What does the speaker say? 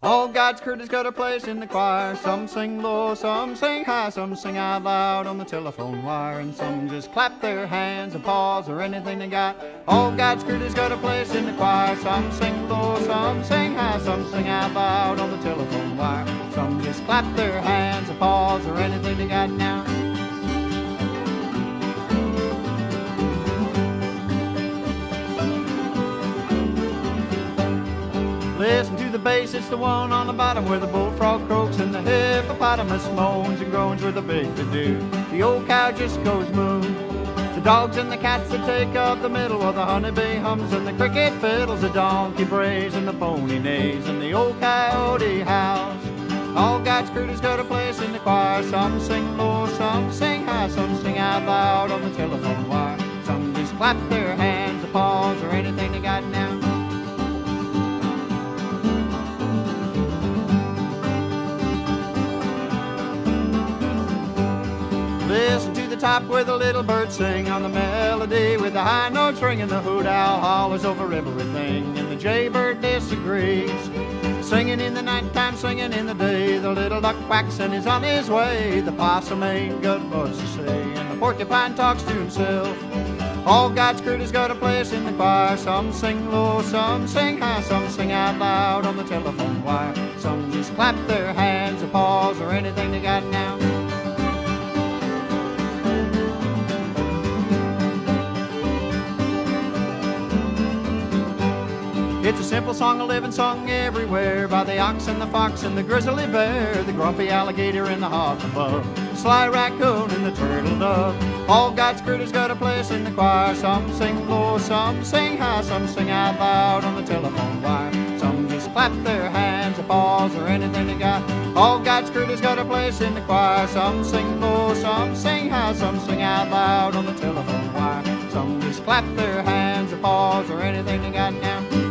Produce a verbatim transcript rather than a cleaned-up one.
All God's critters got a place in the choir. Some sing low, some sing high, some sing out loud on the telephone wire, and some just clap their hands and paws or anything they got. All God's critters got a place in the choir. Some sing low, some sing high, some sing out loud on the telephone wire, some just clap their hands and paws or anything they got now. Listen to the bass, it's the one on the bottom where the bullfrog croaks and the hippopotamus moans and groans with a big to-do. The old cow just goes moo. The dogs and the cats that take up the middle, while the honeybee hums and the cricket fiddles, the donkey brays and the pony neighs and the old coyote howls. All God's critters got a place in the choir. Some sing low, some sing high, some sing out loud on the telephone wire. Some just clap their hands or paws or anything they got now. Listen to the top where the little birds sing on the melody with the high notes ringing. The hoot owl hollers over everything and the jaybird disagrees. Singing in the nighttime, singing in the day, the little duck quacks and is on his way. The possum ain't got much to say and the porcupine talks to himself. All God's critters got a place in the choir. Some sing low, some sing high, some sing out loud on the telephone wire. Some just clap their hands or paws or anything they got now. It's a simple song, a living song everywhere, by the ox and the fox and the grizzly bear, the grumpy alligator and the hawk above, the sly raccoon and the turtle dove. All God's critters got a place in the choir. Some sing low, some sing high, some sing out loud on the telephone wire. Some just clap their hands or paws or anything they got. All God's critters got a place in the choir. Some sing low, some sing high, some sing out loud on the telephone wire. Some just clap their hands or paws or anything they got now.